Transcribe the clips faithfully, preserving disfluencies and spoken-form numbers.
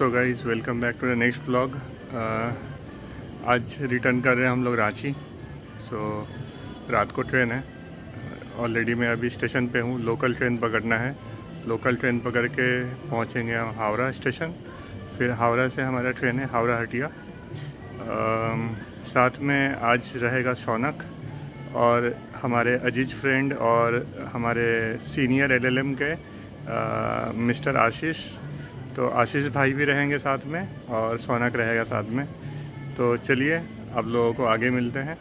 So guys welcome back to the next vlog. आज return कर रहे हैं हम लोग रांची। सो so, रात को ट्रेन है। ऑलरेडी मैं अभी स्टेशन पे हूँ, लोकल ट्रेन पकड़ना है। लोकल ट्रेन पकड़ के पहुँचेंगे हम हावड़ा स्टेशन, फिर हावड़ा से हमारा ट्रेन है हावड़ा हटिया। साथ में आज रहेगा शौनक और हमारे अजीज फ्रेंड और हमारे सीनियर एल एल एम के आ, मिस्टर आशीष। तो आशीष भाई भी रहेंगे साथ में और शौनक रहेगा साथ में। तो चलिए आप लोगों को आगे मिलते हैं।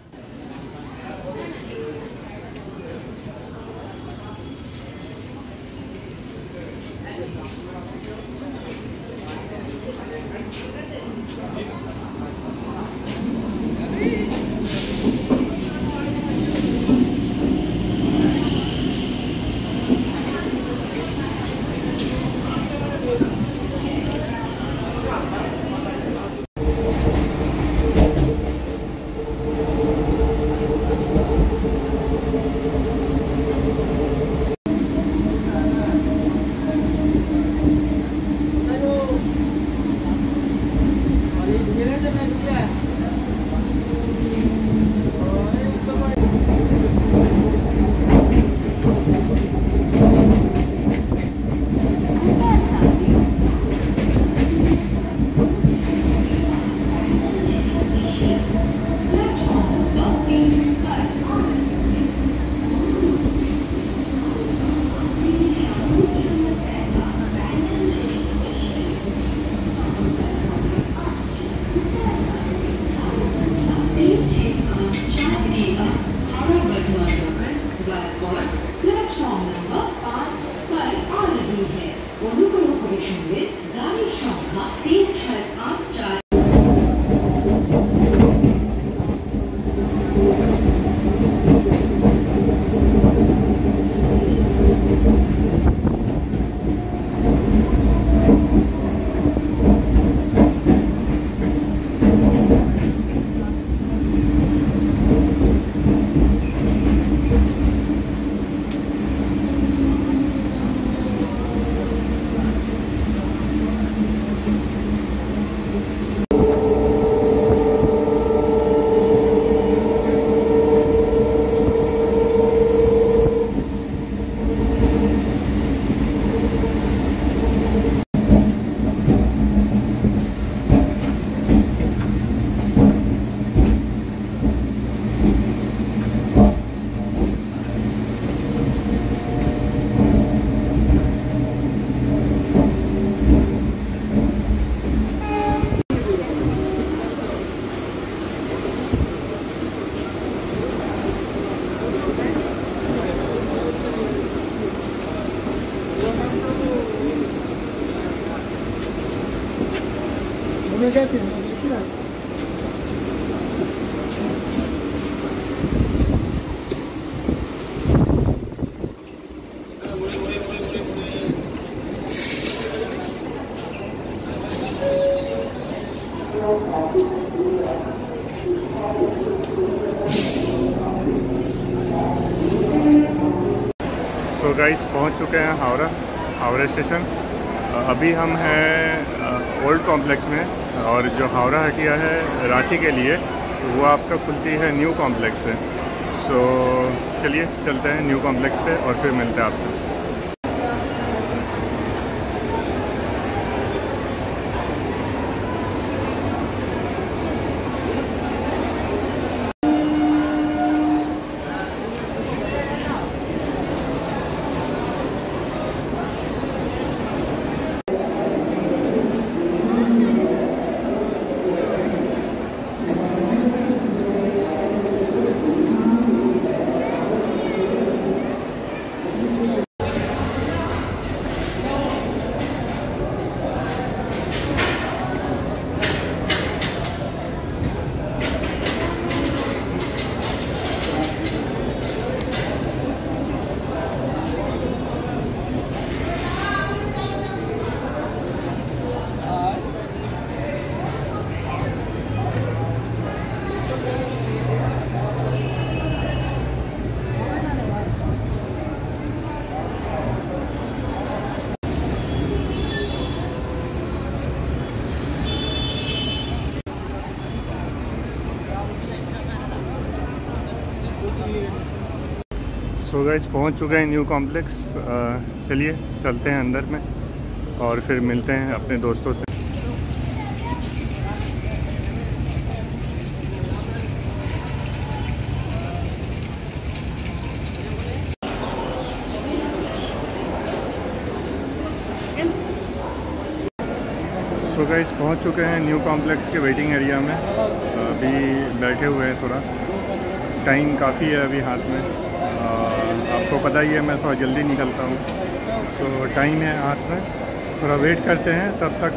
तो गाइस पहुंच चुके हैं हावड़ा हावड़ा स्टेशन। अभी हम हैं ओल्ड कॉम्प्लेक्स में, और जो हावड़ा हटिया है रांची के लिए वो आपका खुलती है न्यू कॉम्प्लेक्स से। सो चलिए चलते हैं न्यू कॉम्प्लेक्स पे और फिर मिलते हैं आपसे। सो गाइस पहुंच चुके हैं न्यू कॉम्प्लेक्स। चलिए चलते हैं अंदर में और फिर मिलते हैं अपने दोस्तों से। सो गाइस पहुंच चुके हैं न्यू कॉम्प्लेक्स के वेटिंग एरिया में। अभी बैठे हुए हैं, थोड़ा टाइम काफ़ी है अभी हाथ में। आ, आपको पता ही है मैं थोड़ा जल्दी निकलता हूँ, तो टाइम है हाथ में, थोड़ा वेट करते हैं। तब तक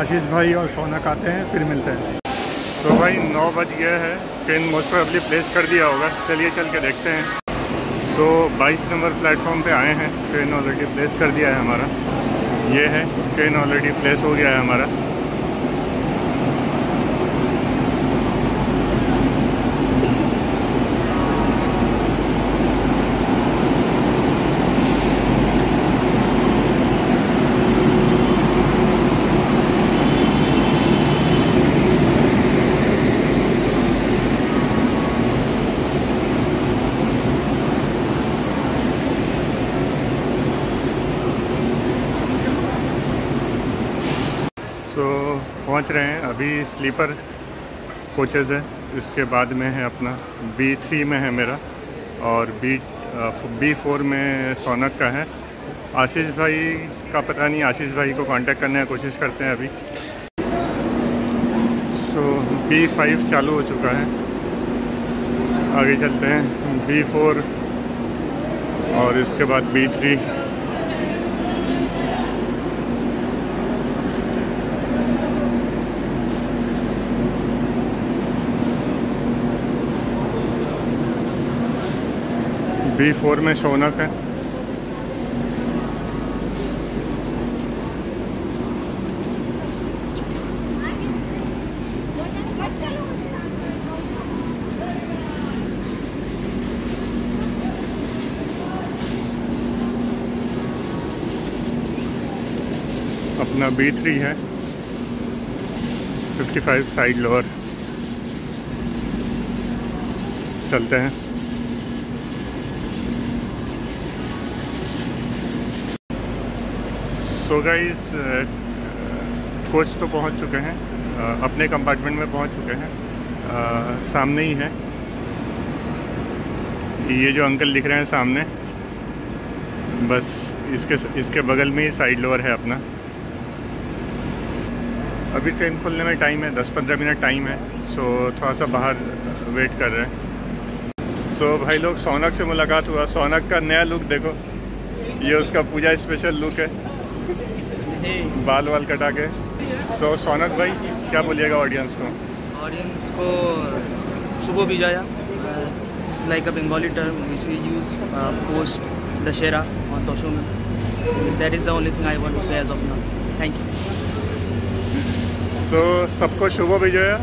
आशीष भाई और शौनक आते हैं, फिर मिलते हैं। तो भाई नौ बज गया है, ट्रेन मोस्ट प्रोबेबली प्लेस कर दिया होगा। चलिए चल के देखते हैं। तो बाईस नंबर प्लेटफॉर्म पे आए हैं, ट्रेन ऑलरेडी प्लेस कर दिया है हमारा। ये है ट्रेन ऑलरेडी प्लेस हो गया है हमारा। तो पहुंच रहे हैं, अभी स्लीपर कोचेज़ है, इसके बाद में है अपना बी थ्री में है मेरा, और बी बी फोर में शौनक का है। आशीष भाई का पता नहीं, आशीष भाई को कांटेक्ट करने की कोशिश करते हैं अभी। सो बी फाइव चालू हो चुका है, आगे चलते हैं। बी फोर और इसके बाद बी थ्री। बी फोर में शौनक है। अपना बी थ्री है, फिफ्टी फाइव साइड लोअर। चलते हैं। तो गाइस कोच तो पहुंच चुके हैं, अपने कंपार्टमेंट में पहुंच चुके हैं। आ, सामने ही है, ये जो अंकल दिख रहे हैं सामने, बस इसके इसके बगल में ही साइड लोअर है अपना। अभी ट्रेन खुलने में टाइम है, दस पंद्रह मिनट टाइम है, सो थोड़ा सा बाहर वेट कर रहे हैं। तो भाई लोग, शौनक से मुलाकात हुआ। शौनक का नया लुक देखो, ये उसका पूजा स्पेशल लुक है, बाल वाल कटा के। तो शौनक भाई क्या बोलिएगा ऑडियंस को? ऑडियंस को सुबह भी जाया like a Bengali term which we use post Dussehra और दोशो में। That is the only thing I want to say as of now. Thank you. So सबको शुभ विजया।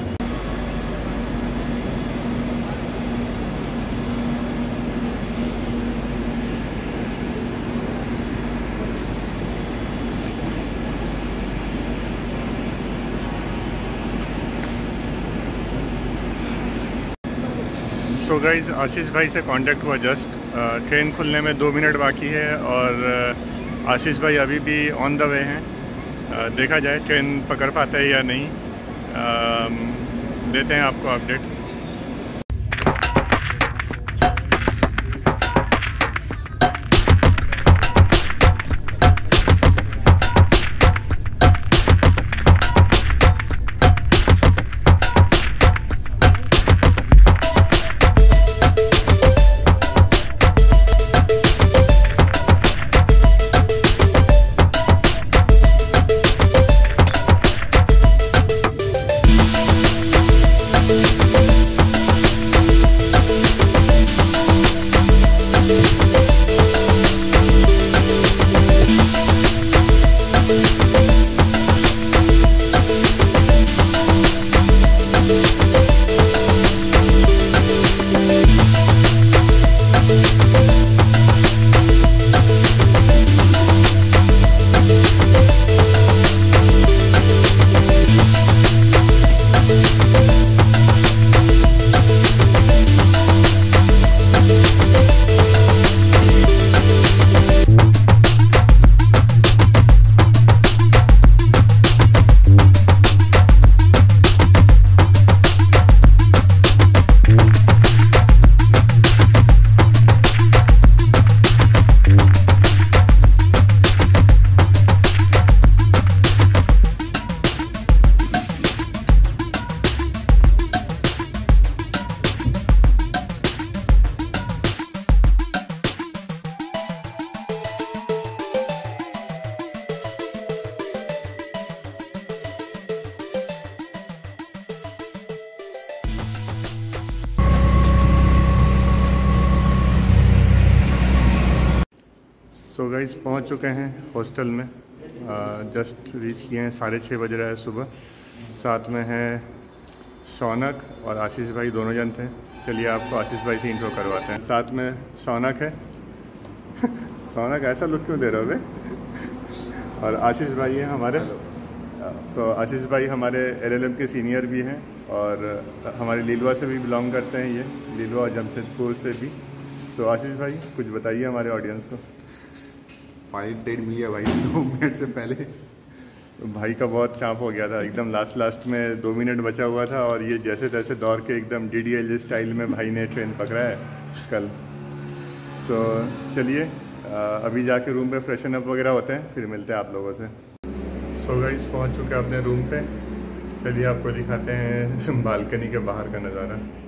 तो गाइज आशीष भाई से कांटेक्ट हुआ जस्ट। ट्रेन खुलने में दो मिनट बाकी है और आशीष भाई अभी भी ऑन द वे हैं। आ, देखा जाए ट्रेन पकड़ पाता है या नहीं। आ, देते हैं आपको update. We'll be right back. So guys पहुंच चुके हैं हॉस्टल में, जस्ट रीच किए हैं, साढ़े छः बज रहा है सुबह। साथ में है शौनक और आशीष भाई, दोनों जन थे। चलिए आपको आशीष भाई से इंट्रो करवाते हैं। साथ में शौनक है। शौनक ऐसा लुक क्यों दे रहे हो भाई? और आशीष भाई हैं हमारे, तो आशीष भाई हमारे एल एल एम के सीनियर भी हैं और हमारे लीलवा से भी बिलोंग करते हैं, ये लीलवा और जमशेदपुर से भी। सो आशीष भाई कुछ बताइए हमारे ऑडियंस को। फाइव टेन मिलिया भाई दो मिनट से पहले, भाई का बहुत चाँप हो गया था एकदम लास्ट लास्ट में, दो मिनट बचा हुआ था और ये जैसे तैसे दौड़ के एकदम डी डी एल स्टाइल में भाई ने ट्रेन पकड़ा है कल। सो so, चलिए अभी जाके रूम पे फ्रेशन अप वगैरह होते हैं, फिर मिलते हैं आप लोगों से। सो गाइस पहुँच चुके हैं अपने रूम पे, चलिए आपको दिखाते हैं बालकनी के बाहर का नज़ारा।